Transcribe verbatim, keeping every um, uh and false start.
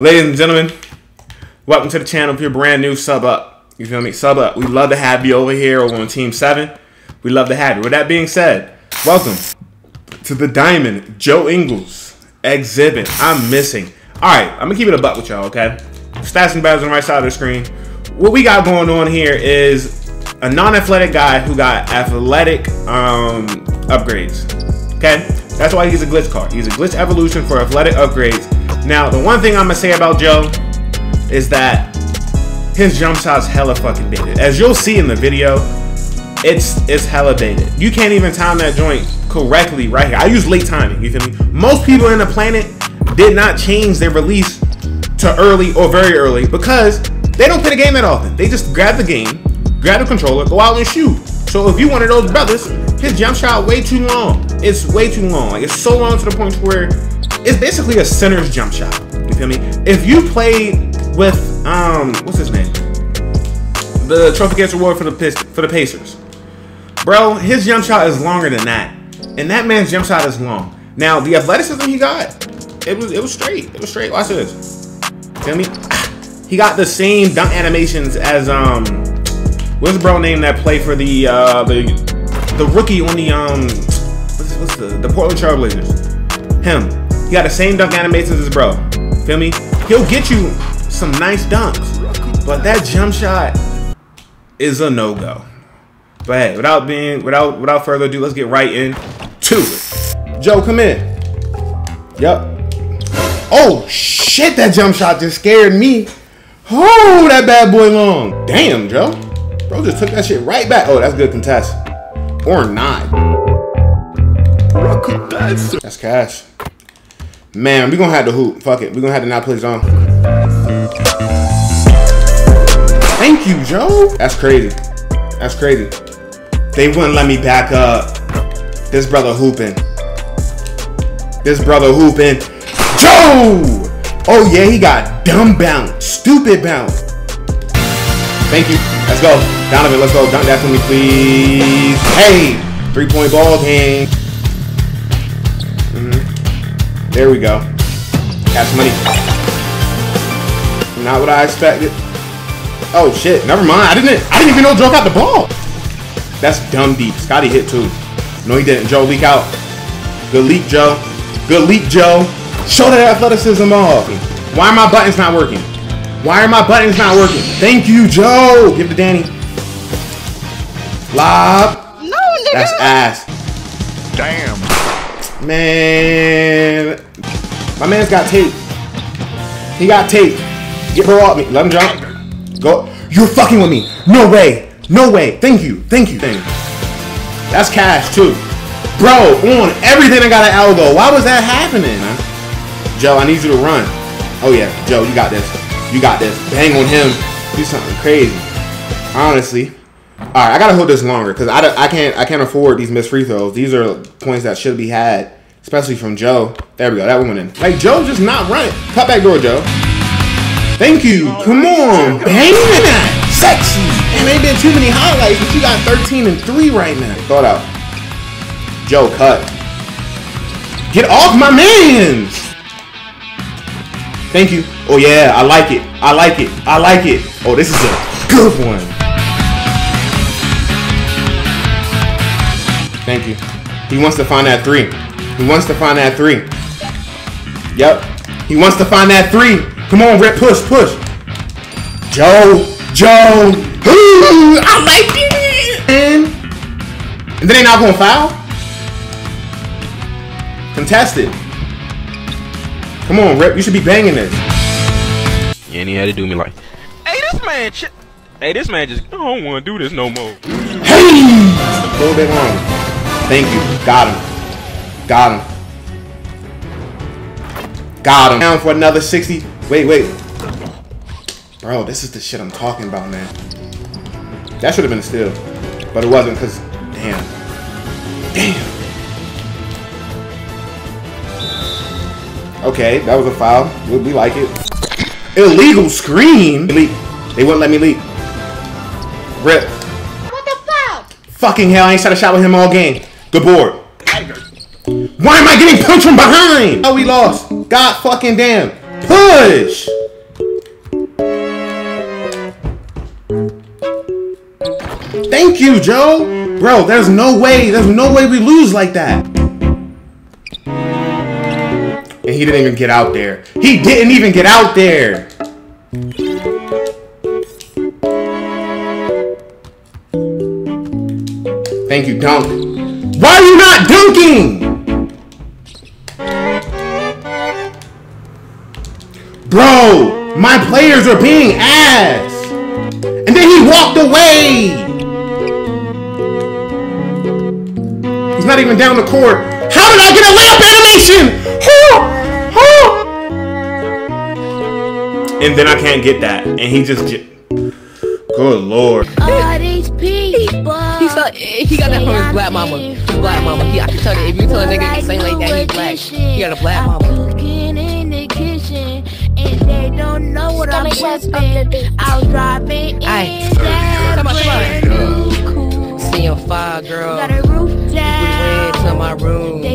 Ladies and gentlemen, welcome to the channel. If you're brand new, sub up. You feel me? Sub up. We'd love to have you over here over on Team seven. We'd love to have you. With that being said, welcome to the Diamond Joe Ingles exhibit. I'm missing. Alright, I'm going to keep it a buck with y'all, okay? Stats and battles on the right side of the screen. What we got going on here is a non-athletic guy who got athletic um, upgrades, okay? That's why he's a glitch card. He's a glitch evolution for athletic upgrades. Now, the one thing I'm going to say about Joe is that his jump shot's hella fucking dated. As you'll see in the video, it's it's hella dated. You can't even time that joint correctly right here. I use late timing, you feel me? Most people on the planet did not change their release to early or very early because they don't play the game that often. They just grab the game, grab the controller, go out and shoot. So if you one of those brothers, his jump shot way too long. It's way too long. Like, it's so long to the point where it's basically a center's jump shot. You feel me? If you played with um, what's his name, the trophy gets reward for the Pist for the Pacers, bro, his jump shot is longer than that, and that man's jump shot is long. Now the athleticism he got, it was it was straight, it was straight. Watch this. Feel me? He got the same dunk animations as um, what's the bro name that played for the uh the the rookie on the um, what's, what's the the Portland Trailblazers? Him. He got the same dunk animations as bro. Feel me? He'll get you some nice dunks, but that jump shot is a no-go. But hey, without being without without further ado, let's get right in to it. Joe, come in. Yep. Oh shit, that jump shot just scared me. Oh, that bad boy long. Damn, Joe. Bro just took that shit right back. Oh, that's good contest. Or not. That's cash. Man, we're gonna have to hoop. Fuck it. We're gonna have to not play zone. Thank you, Joe. That's crazy. That's crazy. They wouldn't let me back up. This brother hooping. This brother hooping. Joe! Oh, yeah, he got dumb bounce. Stupid bounce. Thank you. Let's go. Donovan, let's go. Dunk that for me, please. Hey! Three-point ball game. Mm-hmm. There we go. Cash money. Not what I expected. Oh shit! Never mind. I didn't. I didn't even know Joe got the ball. That's dumb deep. Scotty hit too. No, he didn't. Joe leak out. Good leak, Joe. Good leak, Joe. Show that athleticism off. Why are my buttons not working? Why are my buttons not working? Thank you, Joe. Give it to Danny. Lob. No, nigga. That's ass. Damn. Man. My man's got tape. He got tape. Get bro off me. Let him jump. Go. You're fucking with me. No way. No way. Thank you. Thank you. Thank you. That's cash too. Bro, on everything I got an elbow. Why was that happening, man? Joe, I need you to run. Oh yeah, Joe, you got this. You got this. Bang on him. Do something crazy. Honestly. Alright, I gotta hold this longer because I, I can't I can't afford these missed free throws. These are points that should be had. Especially from Joe. There we go. That one went in. Like, Joe just not running. Cut back door, Joe. Thank you. Come on. Bang that. Sexy. And they did too many highlights, but you got thirteen and three right now. Throw it out. Joe, cut. Get off my man. Thank you. Oh, yeah. I like it. I like it. I like it. Oh, this is a good one. Thank you. He wants to find that three. He wants to find that three. Yep. He wants to find that three. Come on, Rip. Push, push. Joe. Joe. Ooh, I like it. And, and then they're not going to foul? Contested. Come on, Rip. You should be banging this. Yeah, and he had to do me like, hey, this man. Hey, this man just I don't want to do this no more. Hey. A little bit longer. Thank you. Got him. Got him. Got him. Down for another sixty. Wait, wait. Bro, this is the shit I'm talking about, man. That should have been a steal. But it wasn't because... Damn. Damn. Okay, that was a foul. We, we like it. Illegal screen? Leak. They wouldn't let me leak. Rip. What the fuck? Fucking hell, I ain't shot a shot with him all game. Good board. Why am I getting punched from behind? Oh, we lost. God fucking damn. Push! Thank you, Joe! Bro, there's no way, there's no way we lose like that. And he didn't even get out there. He didn't even get out there! Thank you, Dunk. Why are you not dunking? Bro, my players are being ass. And then he walked away. He's not even down the court. How did I get a lap animation? And then I can't get that. And he just... Good Lord. All these people. He got that from his black mama. His black mama. He, I can tell you, if you tell a nigga to sing like that, he's black. He got a black mama. Aye. Seeing fire, girl. Got a roof down. Went to my room.